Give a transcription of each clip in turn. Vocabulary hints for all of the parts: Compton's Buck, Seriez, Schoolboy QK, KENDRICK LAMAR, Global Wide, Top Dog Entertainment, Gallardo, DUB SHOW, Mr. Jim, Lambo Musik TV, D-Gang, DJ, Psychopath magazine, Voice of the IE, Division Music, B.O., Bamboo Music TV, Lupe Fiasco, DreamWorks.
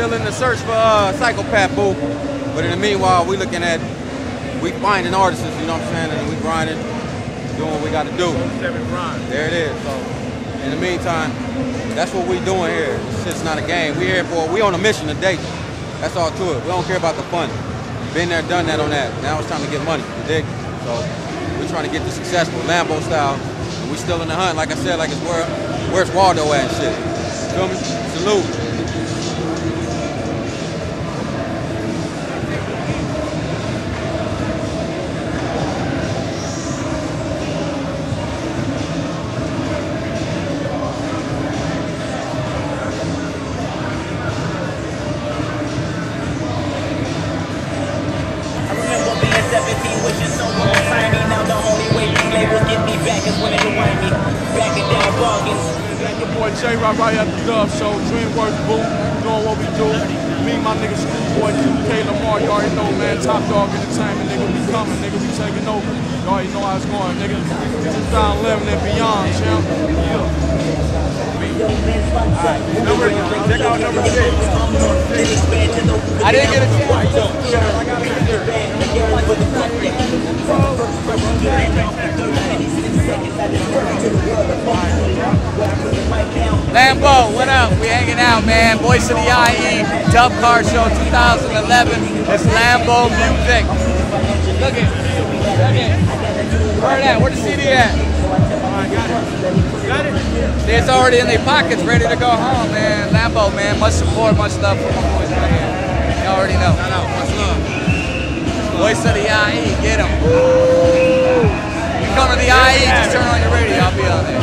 still in the search for Psychopath, boo. But in the meanwhile, we looking at, we finding artists, you know what I'm saying, and we grinding, doing what we got to do. There it is. So in the meantime, that's what we doing here. This shit's not a game. We here for, we on a mission today. That's all to it. We don't care about the fun. Been there, done that on that. Now it's time to get money, you dig? So we're trying to get this successful Lambo style. We still in the hunt, like I said, like it's where's Waldo at and shit. Feel me? Salute. Right at the Dove Show, DreamWorks booth, doing what we do. Me, my nigga, Schoolboy, QK, Lamar, you already know, man. Top Dog Entertainment, nigga, we coming, nigga, we taking over. You already know how it's going, nigga. 2011 and beyond, champ. Yeah. Check out number 6. I didn't get a chance. I got Lambo, what up? We hanging out, man. Voice of the IE, Dub Car Show 2011. It's Lambo Music. Look at it. Where that? Where the CD at? Got it. It's already in their pockets, ready to go home, man. Lambo, man. Much support, much love for my boys right here. You already know. Shout out, much love. Voice of the IE, get them. You come to the IE, just turn on your radio. I'll be on there.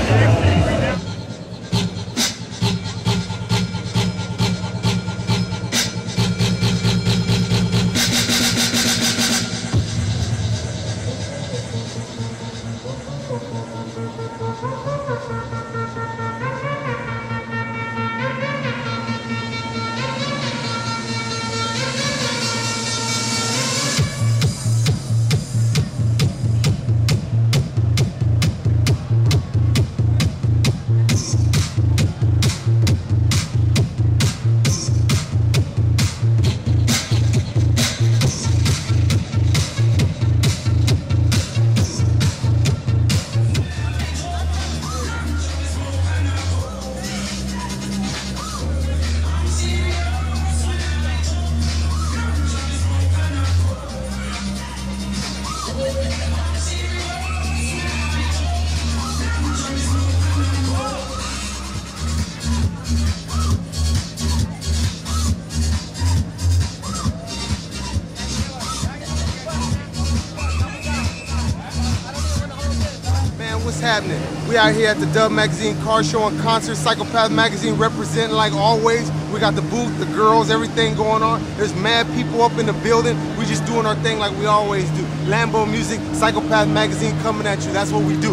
We out here at the Dub Magazine Car Show and Concert. Psychopath Magazine representing like always. We got the booth, the girls, everything going on. There's mad people up in the building. We just doing our thing like we always do. Lambo Music, Psychopath Magazine coming at you. That's what we do.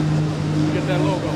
Get that logo.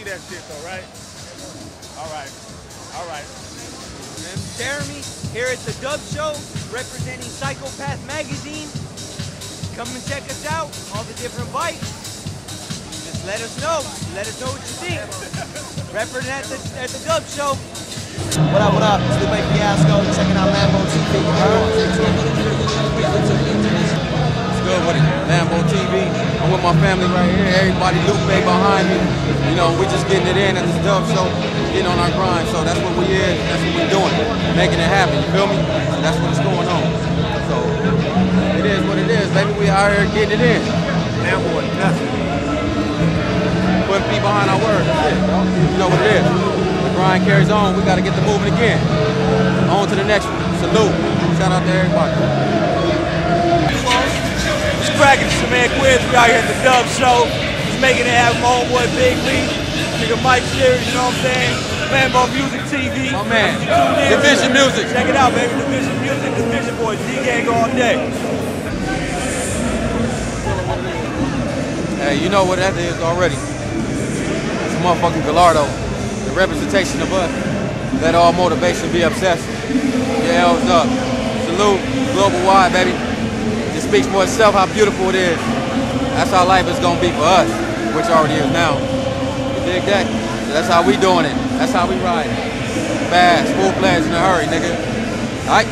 That shit though, right? Alright. Alright. I'm Jeremy here at the Dub Show representing Psychopath magazine. Come and check us out, all the different bikes. Just let us know. Let us know what you think. Represent at the Dub Show. What up, it's Lupe Fiasco checking out Lambo TV. It's good with it, Lambo TV. I'm with my family right here, everybody Lupe behind me. You know, we're just getting it in at this Dub Show, getting on our grind. So that's what we is, that's what we're doing, making it happen, you feel me? So that's what's going on. So, it is what it is, baby, we out here getting it in. Man, boy, nothing. Putting feet behind our word, you know what it is. The grind carries on, we gotta get the moving again. On to the next one, salute. Shout out to everybody. Cracking some man quiz, we out here at the Dub Show. Just making it happen, my homeboy Big Lee, nigga Mike Seriez, you know what I'm saying? Bamboo Music TV. My man, Division Music. Check it out, baby, Division Music, Division Boys, D-Gang all day. Hey, you know what that is already. It's motherfucking Gallardo, the representation of us. Let all motivation be obsessed. Yeah, hell's up. Salute, Global Wide, baby. Speaks for itself how beautiful it is. That's how life is gonna be for us, which already is now. You dig that? So that's how we doing it. That's how we riding. Fast, full fledged in a hurry, nigga. All right?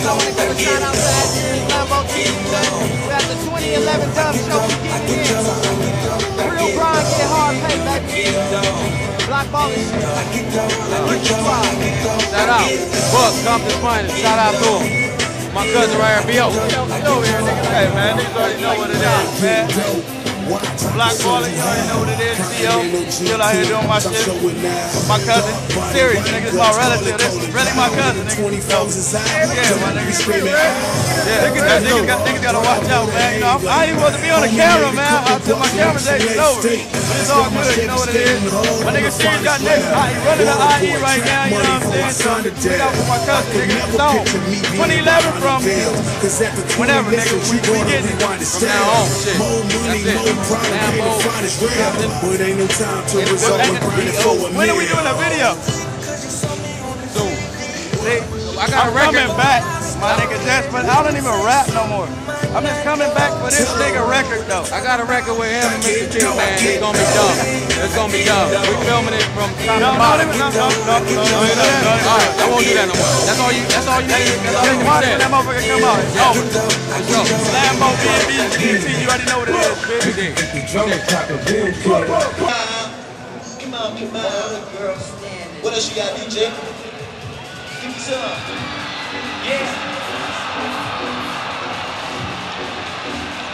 I want to give a shout out to that dude, Lambo TV. We're at the 2011 Dub Show, we're getting it in. Real grind, get hard pay, baby. Black ball and shit. Shout out, Buck, Compton's Buck, shout out to him. My cousin right here, B.O. Hey man, niggas already know what it is, man. Black balling, you already know what it is, B.O. Still out here doing my shit. My cousin, Seriez, nigga, is my relative. This is really my cousin, nigga. So, yeah, my nigga, screaming. Yeah, niggas gotta watch out, man. You know, I ain't supposed to be on the camera, man. Until my camera days is over. But it's all good, you know what it is. My nigga Seriez got niggas. He running the IE right now, you know what I'm saying? So, look out for my cousin, nigga. So, 2011 from whenever, nigga, we getting it from now on. Shit, that's it. But ain't no time to resolve forward. When are we doing a video? Soon. I'm coming back, my nigga Jess, but I don't even rap no more. I'm just coming back for this nigga record though. I got a record with him and Mr. Jim, man. It's gonna be dumb. It's gonna be dumb. We're filming it from top to bottom. Alright, I won't do that no more. That's all you need. Just watch when that motherfucker come out. It's over. Lambo TV, you already know what it is, baby. Come on, be my other girl. What else you got, DJ? Give me some. Yeah.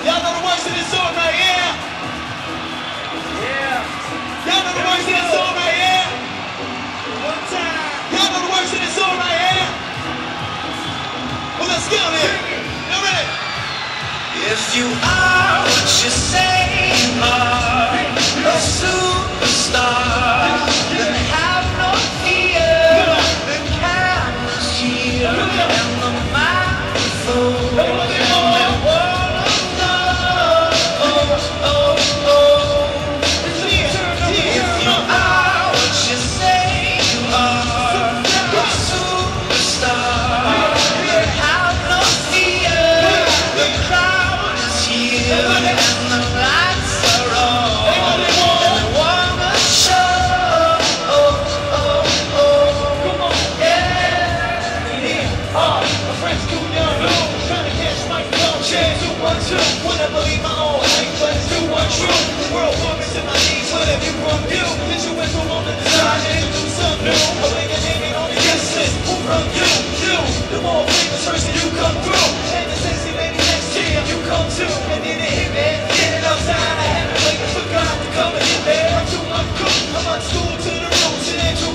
Y'all know the words to this song right here? Yeah. Y'all know the words to this song right here? One time. Y'all know the words to this song right here? Well, let's go then. You ready? Yeah. If you are what you say you are, a superstar, then have no fear. The camera's here and the microphone, and the world knows. Oh, oh, if you are what you say you are, a superstar, then have no fear. The crowd and the lights are on, and I wanna show, yeah. My friends do not know, trying to catch my phone, chance to 1-2, wanna believe my own hype, but it's too untrue. The world warming to my knees, what have you from you? Did you went from on the design and do something new? I lay your name ain't on the guest list, who from you? You, the more famous person you come through, and the sexy lady next year you come to, and then it hit me.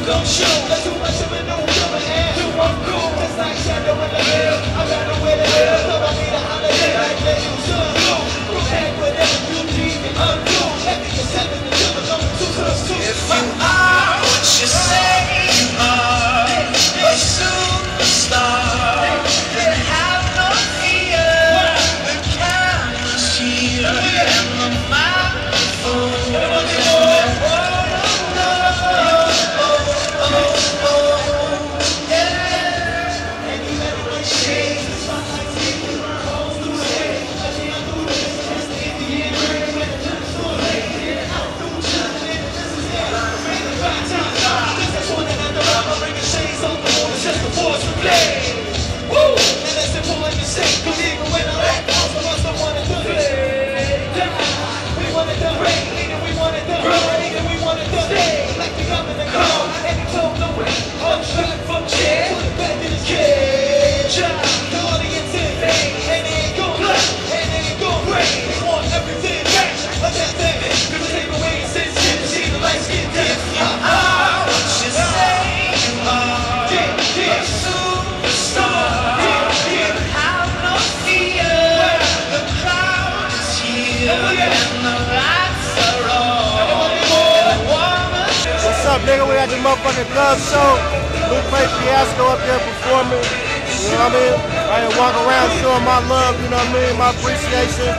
Don't show, that's too much of a new coming in. Too uncool, it's like shadow in the hill. I ran away the hill, thought I need a holiday. I let you turn blue, from heck whatever you need and undo. Everything is happening to the number two, cause two. If you are what you say you are, a superstar, then have no fear. The camera's here and the microphone, and the nigga, we had the motherfucking club show. Lupe Fiasco up there performing. You know what I mean? I didn't walk around showing my love, you know what I mean? My appreciation.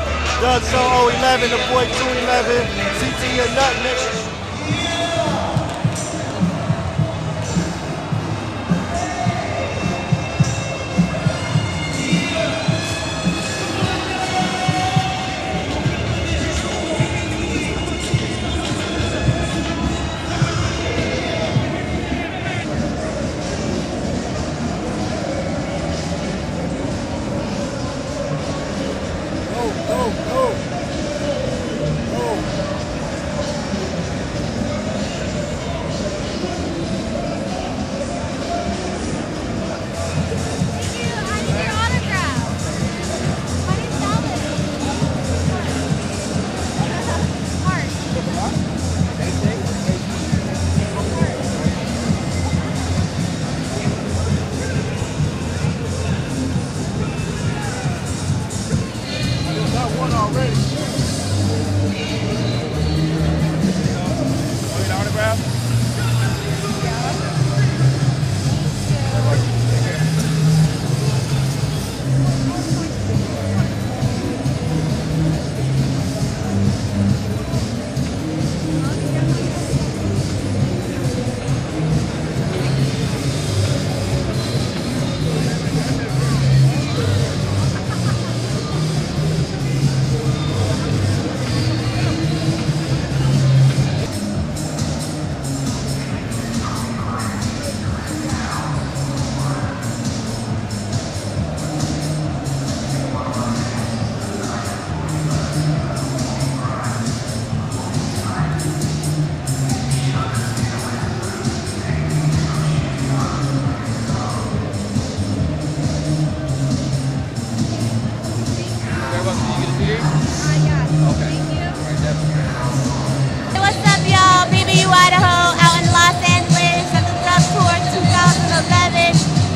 Doug Show 011, the boy 211, CT or nut, nigga.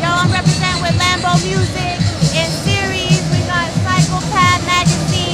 Y'all, I'm representing with Lambo Music and Seriez. We got Psychopath magazine.